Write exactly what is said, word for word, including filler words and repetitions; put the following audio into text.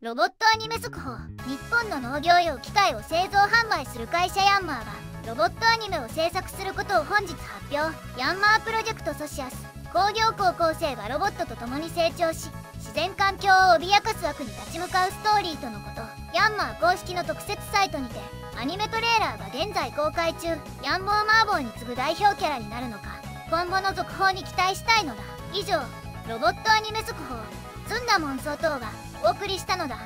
ロボットアニメ速報。日本の農業用機械を製造販売する会社ヤンマーがロボットアニメを制作することを本日発表。ヤンマープロジェクトソシアス工業高校生がロボットと共に成長し自然環境を脅かす悪に立ち向かうストーリーとのこと。ヤンマー公式の特設サイトにてアニメトレーラーが現在公開中。ヤンボーマーボーに次ぐ代表キャラになるのか今後の続報に期待したいのだ。以上ロボットアニメ速報、ずんだもん総統がお送りしたのだ。